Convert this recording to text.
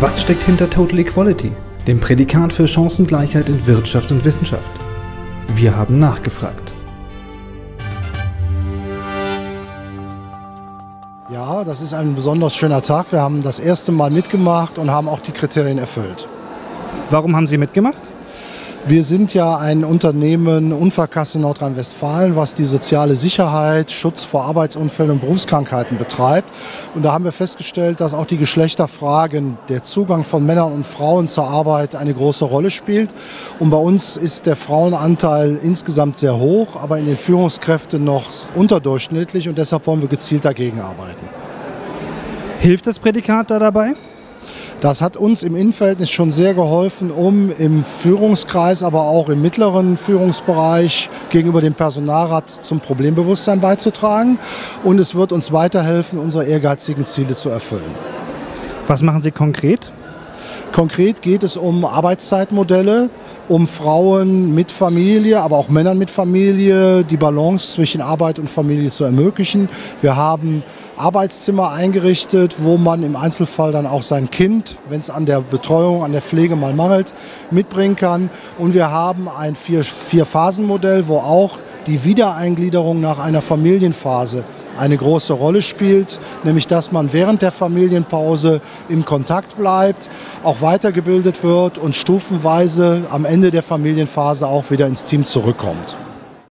Was steckt hinter Total Equality, dem Prädikat für Chancengleichheit in Wirtschaft und Wissenschaft? Wir haben nachgefragt. Ja, das ist ein besonders schöner Tag. Wir haben das erste Mal mitgemacht und haben auch die Kriterien erfüllt. Warum haben Sie mitgemacht? Wir sind ja ein Unternehmen Unfallkasse Nordrhein-Westfalen, was die soziale Sicherheit, Schutz vor Arbeitsunfällen und Berufskrankheiten betreibt. Und da haben wir festgestellt, dass auch die Geschlechterfragen, der Zugang von Männern und Frauen zur Arbeit eine große Rolle spielt. Und bei uns ist der Frauenanteil insgesamt sehr hoch, aber in den Führungskräften noch unterdurchschnittlich und deshalb wollen wir gezielt dagegen arbeiten. Hilft das Prädikat da dabei? Das hat uns im Innenverhältnis schon sehr geholfen, um im Führungskreis, aber auch im mittleren Führungsbereich gegenüber dem Personalrat zum Problembewusstsein beizutragen. Und es wird uns weiterhelfen, unsere ehrgeizigen Ziele zu erfüllen. Was machen Sie konkret? Konkret geht es um Arbeitszeitmodelle, um Frauen mit Familie, aber auch Männern mit Familie, die Balance zwischen Arbeit und Familie zu ermöglichen. Wir haben Arbeitszimmer eingerichtet, wo man im Einzelfall dann auch sein Kind, wenn es an der Betreuung, an der Pflege mal mangelt, mitbringen kann. Und wir haben ein Vier-Phasen-Modell, wo auch die Wiedereingliederung nach einer Familienphase eine große Rolle spielt, nämlich dass man während der Familienpause im Kontakt bleibt, auch weitergebildet wird und stufenweise am Ende der Familienphase auch wieder ins Team zurückkommt.